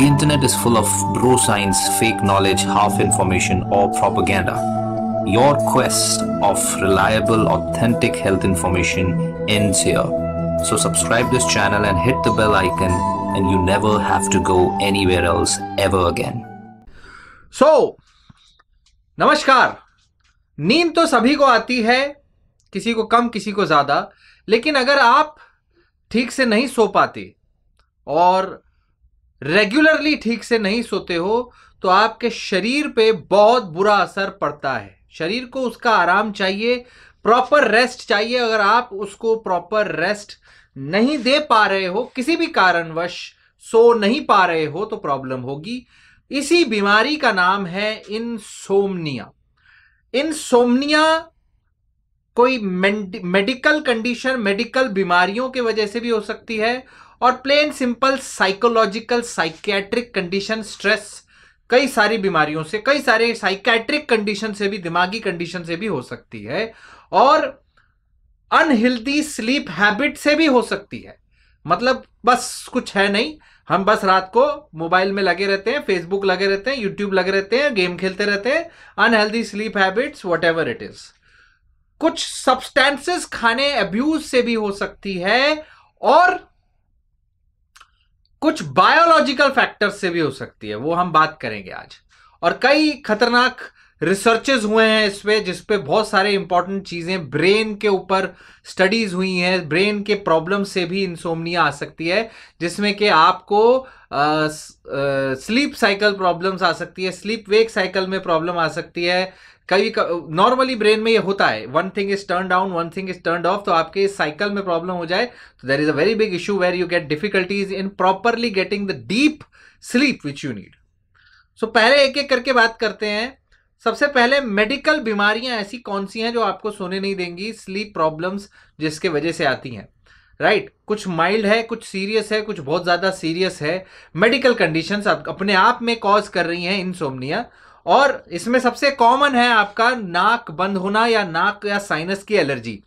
The internet is full of bro science, fake knowledge, half information or propaganda. Your quest of reliable, authentic health information ends here. So subscribe this channel and hit the bell icon and you never have to go anywhere else ever again. So, नमस्कार। नींद तो सभी को आती है, किसी को कम किसी को ज़्यादा, लेकिन अगर आप ठीक से नहीं सो पाते और रेगुलरली ठीक से नहीं सोते हो तो आपके शरीर पे बहुत बुरा असर पड़ता है। शरीर को उसका आराम चाहिए, प्रॉपर रेस्ट चाहिए। अगर आप उसको प्रॉपर रेस्ट नहीं दे पा रहे हो, किसी भी कारणवश सो नहीं पा रहे हो, तो प्रॉब्लम होगी। इसी बीमारी का नाम है इनसोम्निया। इनसोम्निया कोई मेडिकल कंडीशन, मेडिकल बीमारियों के वजह से भी हो सकती है और plain simple psychological psychiatric condition, stress, कई सारी बीमारियों से, कई सारे साइकियाट्रिक कंडीशन से भी, दिमागी कंडीशन से भी हो सकती है और अनहेल्दी स्लीप हैबिट से भी हो सकती है। मतलब बस कुछ है नहीं, हम बस रात को मोबाइल में लगे रहते हैं, फेसबुक लगे रहते हैं, यूट्यूब लगे रहते हैं, गेम खेलते रहते हैं, unhealthy sleep habits, whatever it is. कुछ सब्सटेंसेस खाने अब्यूज से भी हो सकती है और कुछ बायोलॉजिकल फैक्टर्स से भी हो सकती है, वो हम बात करेंगे आज। और कई खतरनाक रिसर्चेज हुए हैं इस पे, जिसपे बहुत सारे इंपॉर्टेंट चीज़ें ब्रेन के ऊपर स्टडीज हुई हैं। ब्रेन के प्रॉब्लम से भी इंसोम्निया आ सकती है, जिसमें कि आपको स्लीप साइकिल प्रॉब्लम्स आ सकती है, स्लीप वेक साइकिल में प्रॉब्लम आ सकती है। कभी नॉर्मली ब्रेन में ये होता है, one thing is turn down, one thing is turn off, तो आपके साइकिल में प्रॉब्लम हो जाए तो there is a very big issue where you get difficulties in properly getting the deep sleep which you need. So पहले एक एक करके बात करते हैं। सबसे पहले मेडिकल बीमारियां ऐसी कौन सी हैं जो आपको सोने नहीं देंगी, स्लीप प्रॉब्लम्स जिसके वजह से आती हैं, राइट? कुछ माइल्ड है, कुछ सीरियस है, कुछ बहुत ज़्यादा सीरियस है। मेडिकल कंडीशंस अपने आप में कॉज कर रही हैं इनसोम्निया और इसमें सबसे कॉमन है आपका नाक बंद होना या नाक या साइनस की एलर्जी।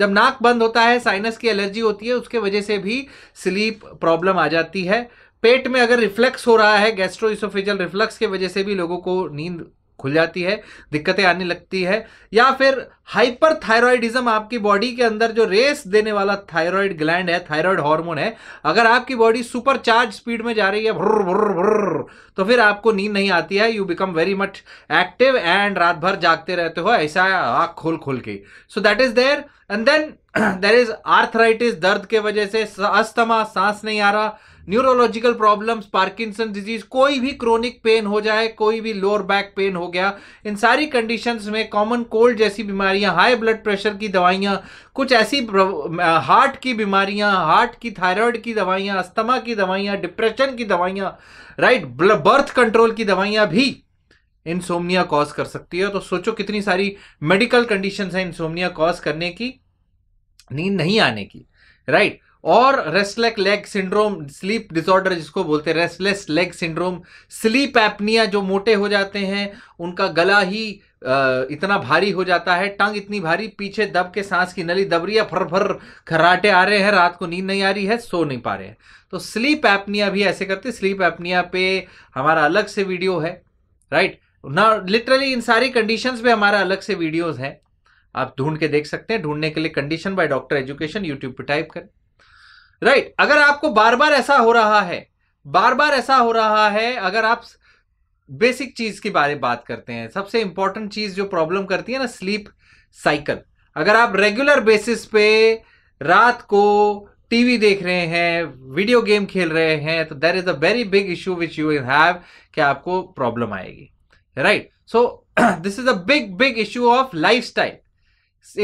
जब नाक बंद होता है, साइनस की एलर्जी होती है, उसके वजह से भी स्लीप प्रॉब्लम आ जाती है। पेट में अगर रिफ्लक्स हो रहा है, गैस्ट्रोइसोफेजियल रिफ्लक्स के वजह से भी लोगों को नींद खुल जाती है, दिक्कतें आने लगती है। या फिर हाइपरथायराइडिज्म, आपकी बॉडी के अंदर जो रेस देने वाला थायराइड ग्लैंड है, थायराइड हार्मोन है, अगर आपकी बॉडी सुपर चार्ज स्पीड में जा रही है भुर भुर भुर, तो फिर आपको नींद नहीं आती है। You become very much active and रात भर जागते रहते हो, ऐसा आँख खोल खोल के। So that is there. And then there is arthritis, दर्द के वजह से, अस्थमा, सांस नहीं आ रहा, न्यूरोलॉजिकल प्रॉब्लम्स, पार्किंसन डिजीज, कोई भी क्रोनिक पेन हो जाए, कोई भी लोअर बैक पेन हो गया, इन सारी कंडीशंस में कॉमन कोल्ड जैसी बीमारियां, हाई ब्लड प्रेशर की दवाइयां, कुछ ऐसी हार्ट की बीमारियां, हार्ट की थायराइड की दवाइयां, अस्थमा की दवाइयां, डिप्रेशन की दवाइयां, राइट, बर्थ कंट्रोल की दवाइयां भी इंसोम्निया कॉज कर सकती है। तो सोचो कितनी सारी मेडिकल कंडीशंस हैं इंसोम्निया कॉज करने की, नींद नहीं आने की, राइट? और restless leg syndrome, sleep disorder जिसको बोलते हैं, restless leg syndrome, sleep apnoea, जो मोटे हो जाते हैं उनका गला ही इतना भारी हो जाता है, टंग इतनी भारी, पीछे दब के सांस की नली दब रही है, फर फर खराटे आ रहे हैं, रात को नींद नहीं आ रही है, सो नहीं पा रहे हैं, तो स्लीप एपनिया भी ऐसे करते। स्लीप एपनिया पे हमारा अलग से वीडियो है, राइट ना? लिटरली इन सारी कंडीशंस पे हमारा अलग से वीडियोज़ हैं, आप ढूंढ के देख सकते हैं। ढूंढने के लिए condition by doctor education YouTube पर टाइप करें, राइट अगर आपको बार बार ऐसा हो रहा है। अगर आप बेसिक चीज के बारे में बात करते हैं, सबसे इंपॉर्टेंट चीज जो प्रॉब्लम करती है ना, स्लीप साइकिल। अगर आप रेगुलर बेसिस पे रात को टीवी देख रहे हैं, वीडियो गेम खेल रहे हैं, तो there is a very big issue which you will have कि आपको प्रॉब्लम आएगी, right? So this is a big big issue of lifestyle.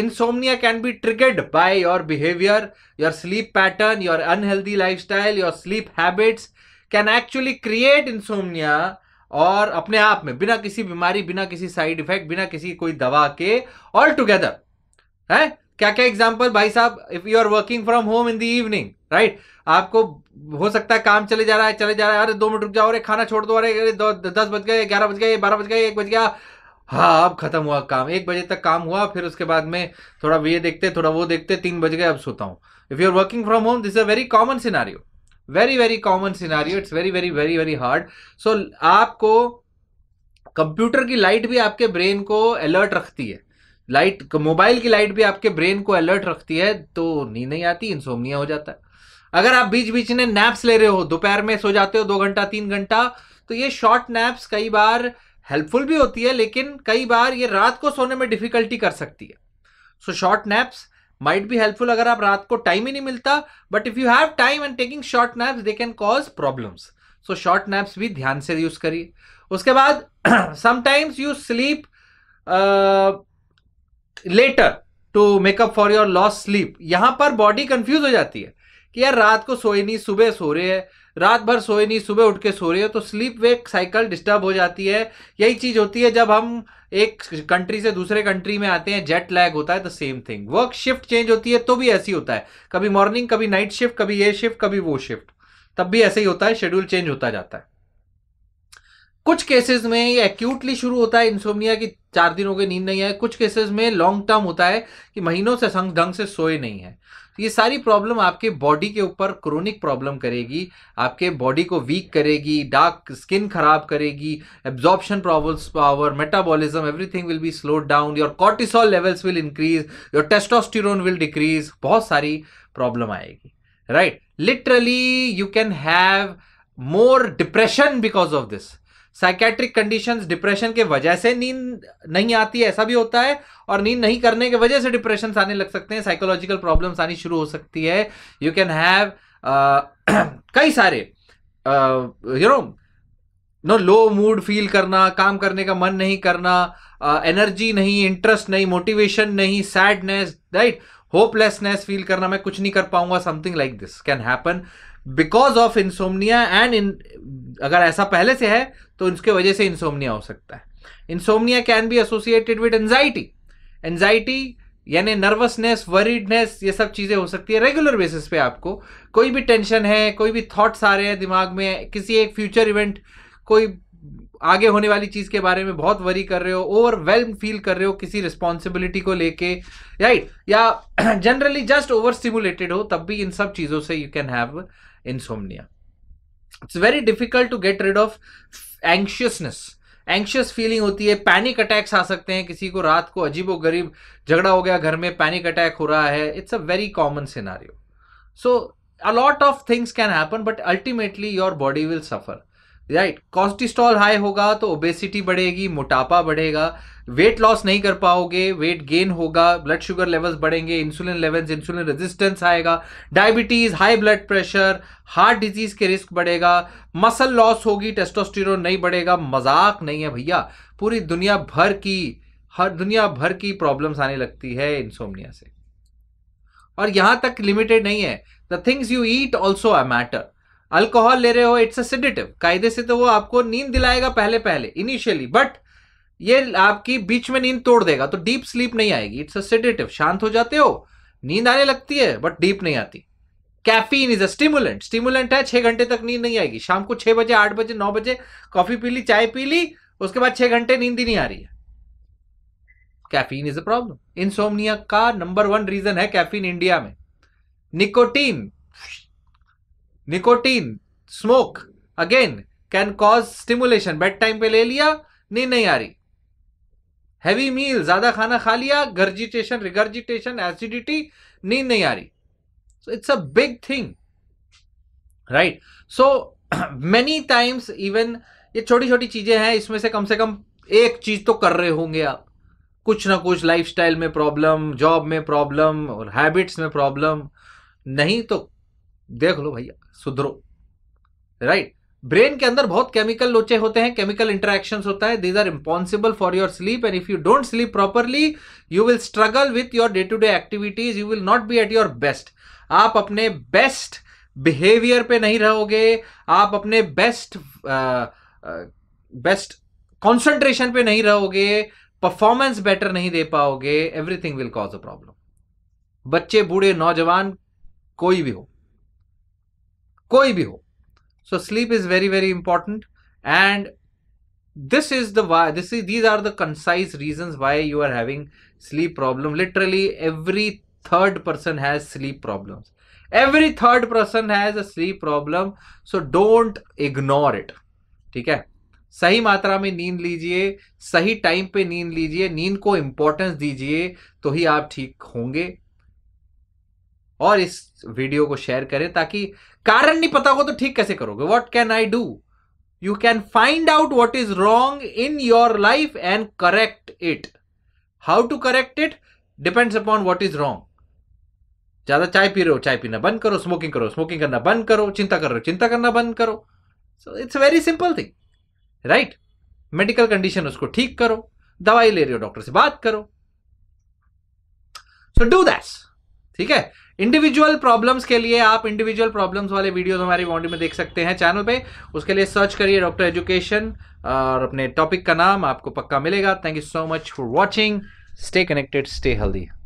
Insomnia can be triggered by your behavior, your sleep pattern, your unhealthy lifestyle, your sleep habits can actually create insomnia और अपने आप में बिना किसी बीमारी, बिना किसी साइड इफेक्ट, बिना किसी कोई दवा के, ऑल टुगेदर है। क्या क्या एग्जाम्पल भाई साहब, if you are working from home in the evening, right, आपको हो सकता है काम चले जा रहा है, अरे 2 मिनट रुक जाओ, अरे खाना छोड़ दो, अरे 10 बज गए, 11 बज गए, 12 बज गए, 1 बज गया, हाँ अब खत्म हुआ काम, 1 बजे तक काम हुआ, फिर उसके बाद में थोड़ा ये देखते, थोड़ा वो देखते, 3 बज गए, अब सोता हूँ। If you are working from home this is a very common scenario, very very common scenario. It's very very very very hard. So आपको कंप्यूटर की लाइट भी आपके ब्रेन को अलर्ट रखती है, लाइट मोबाइल की लाइट भी आपके ब्रेन को अलर्ट रखती है, तो नींद नहीं आती, इंसोम्निया हो जाता है। अगर आप बीच बीच में नैप्स ले रहे हो, दोपहर में सो जाते हो 2 घंटा 3 घंटा, तो ये शॉर्ट नैप्स कई बार हेल्पफुल भी होती है, लेकिन कई बार ये रात को सोने में डिफिकल्टी कर सकती है। So short naps might be helpful अगर आप रात को टाइम ही नहीं मिलता, but if you have time and taking short naps they can cause problems. So short naps भी ध्यान से यूज करिए। उसके बाद sometimes you sleep later to make up for your loss sleep. यहां पर बॉडी कंफ्यूज हो जाती है कि यार रात को सोए नहीं सुबह सो रहे हैं, रात भर सोए नहीं सुबह उठ के सो रहे हो, तो स्लीप वेक साइकिल डिस्टर्ब हो जाती है। यही चीज होती है जब हम एक कंट्री से दूसरे कंट्री में आते हैं, जेट लैग होता है, the same thing. Work shift change होती है तो भी ऐसी होता है, कभी मॉर्निंग कभी नाइट शिफ्ट, कभी ये शिफ्ट कभी वो शिफ्ट, तब भी ऐसे ही होता है, शेड्यूल चेंज होता जाता है। कुछ केसेस में ये एक्यूटली शुरू होता है इंसोम्निया की 4 दिनों की नींद नहीं है, कुछ केसेस में लॉन्ग टर्म होता है कि महीनों से ढंग से सोए नहीं है। ये सारी प्रॉब्लम आपके बॉडी के ऊपर क्रोनिक प्रॉब्लम करेगी, आपके बॉडी को वीक करेगी, डार्क स्किन खराब करेगी, absorption power, metabolism, everything will be slowed down, your cortisol levels will increase, your testosterone will decrease, बहुत सारी प्रॉब्लम आएगी, right. Literally you can have more depression because of this. Psychiatric conditions depression के वजह से नींद नहीं आती है, ऐसा भी होता है, और नींद नहीं करने के वजह से डिप्रेशन आने लग सकते हैं, साइकोलॉजिकल प्रॉब्लम्स आनी शुरू हो सकती है। यू कैन हैव कई सारे लो मूड फील करना, काम करने का मन नहीं करना, एनर्जी नहीं, इंटरेस्ट नहीं, मोटिवेशन नहीं, सैडनेस, राइट, होपलेसनेस फील करना, मैं कुछ नहीं कर पाऊंगा, something like this can happen because of insomnia. And अगर ऐसा पहले से है तो इसके वजह से इंसोम्निया हो सकता है। Insomnia can be associated with anxiety. Anxiety यानी नर्वसनेस, वरीडनेस, ये सब चीज़ें हो सकती है। रेगुलर बेसिस पे आपको कोई भी टेंशन है, कोई भी थॉट्स आ रहे हैं दिमाग में, किसी एक फ्यूचर इवेंट, कोई आगे होने वाली चीज़ के बारे में बहुत वरी कर रहे हो, ओवरवेल्म फील कर रहे हो किसी रिस्पॉन्सिबिलिटी को लेके, राइट, या जनरली जस्ट ओवर स्टिमुलेटेड हो, तब भी इन सब चीज़ों से you can have insomnia. It's very difficult to get rid of anxiousness. Anxious feeling होती है, panic attacks आ सकते हैं, किसी को रात को अजीबो गरीब झगड़ा हो गया घर में, panic attack हो रहा है, it's a very common scenario. So a lot of things can happen, but ultimately your body will suffer, right? Cortisol high होगा तो obesity बढ़ेगी, मोटापा बढ़ेगा, वेट लॉस नहीं कर पाओगे, वेट गेन होगा, ब्लड शुगर लेवल्स बढ़ेंगे, इंसुलिन लेवल्स, इंसुलिन रेजिस्टेंस आएगा, diabetes, high blood pressure, heart disease के रिस्क बढ़ेगा, मसल लॉस होगी, टेस्टोस्टेरोन नहीं बढ़ेगा। मजाक नहीं है भैया, पूरी दुनिया भर की, हर दुनिया भर की प्रॉब्लम्स आने लगती है इंसोम्निया से। और यहां तक लिमिटेड नहीं है, the things you eat also a matter. Alcohol ले रहे हो, इट्स अ सेडेटिव, कायदे से तो वो आपको नींद दिलाएगा पहले पहले इनिशियली, बट ये आपकी बीच में नींद तोड़ देगा, तो डीप स्लीप नहीं आएगी। इट्स अ सेडेटिव, शांत हो जाते हो, नींद आने लगती है बट डीप नहीं आती। Caffeine is a stimulant, stimulant है, 6 घंटे तक नींद नहीं आएगी। शाम को 6 बजे, 8 बजे, 9 बजे कॉफी पी ली, चाय पी ली, उसके बाद 6 घंटे नींद ही नहीं आ रही है। Caffeine is a problem. Insomnia का नंबर 1 रीजन है कैफीन इंडिया में। Nicotine smoke again can cause stimulation, bed time पे ले लिया, नींद नहीं आ रही। हैवी मील, ज्यादा खाना खा लिया, गर्जिटेशन, रिगर्जिटेशन, एसिडिटी, नींद नहीं आ रही। So it's a big thing, right. So many times even ये छोटी छोटी चीजें हैं, इसमें से कम एक चीज तो कर रहे होंगे आप, कुछ ना कुछ लाइफस्टाइल में प्रॉब्लम, जॉब में प्रॉब्लम और हैबिट्स में प्रॉब्लम। नहीं तो देख लो भैया, सुधरो, राइट। ब्रेन के अंदर बहुत केमिकल लोचे होते हैं, केमिकल इंटरेक्शंस होता है, these are responsible for your sleep, and if you don't sleep properly you will struggle with your day to day activities, you will not be at your best. आप अपने best behaviour पे नहीं रहोगे, आप अपने best concentration पे नहीं रहोगे, परफॉर्मेंस बेटर नहीं दे पाओगे, everything will cause a problem. बच्चे, बूढ़े, नौजवान, कोई भी हो, कोई भी हो। So sleep is very very important, and this is the why. These are the concise reasons why you are having sleep problem. Literally every third person has sleep problems. Every third person has a sleep problem, so don't ignore it. ठीक है, सही मात्रा में नींद लीजिए, सही time पे नींद लीजिए, नींद को इंपॉर्टेंस दीजिए तो ही आप ठीक होंगे। और इस वीडियो को शेयर करें, ताकि कारण नहीं पता हो तो ठीक कैसे करोगे। What can I do, you can find out what is wrong in your life and correct it. How to correct it depends upon what is wrong. ज्यादा चाय पी रहे हो, चाय पीना बंद करो, स्मोकिंग करो, स्मोकिंग करना बंद करो, चिंता कर रहे हो, चिंता करना बंद करो। So it's a very simple thing, right. Medical condition उसको ठीक करो, दवाई ले रहे हो डॉक्टर से बात करो। सो डू दैट, ठीक है। इंडिविजुअल प्रॉब्लम्स के लिए आप इंडिविजुअल प्रॉब्लम्स वाले वीडियोस हमारी बाउंड्री में देख सकते हैं चैनल पे। उसके लिए सर्च करिए डॉक्टर एजुकेशन और अपने टॉपिक का नाम आपको पक्का मिलेगा। Thank you so much for watching. Stay connected, stay healthy.